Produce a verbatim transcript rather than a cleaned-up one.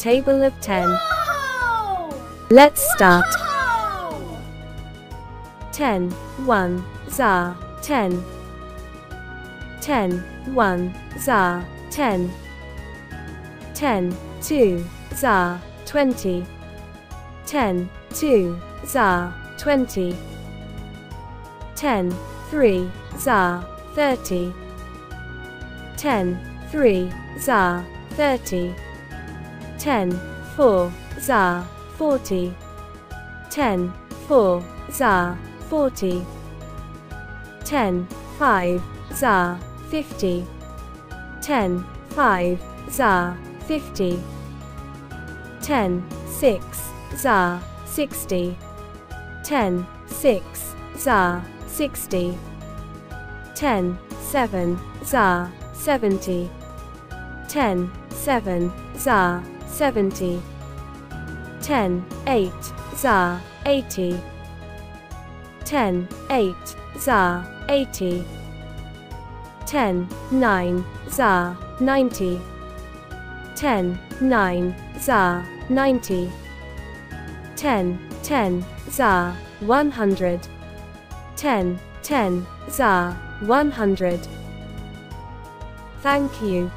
table of ten. Whoa! Let's start. Whoa! ten, one, za, ten. ten, one, za, ten. ten, two, za, twenty. ten, two, za, twenty. ten, three, za, thirty. ten, three, za, thirty. ten, four, za, forty. ten, four, za, forty. ten, five, za, fifty. ten, five, za, fifty. ten, six, za, sixty. ten, six, za, sixty. ten, seven, za, seventy. ten, seven, za, seventy. ten, eight, za, eighty. ten, eight, za, eighty. ten, nine, za, ninety. ten, nine, za, ninety. ten, ten, za, one hundred. ten, ten, za, one hundred. Thank you.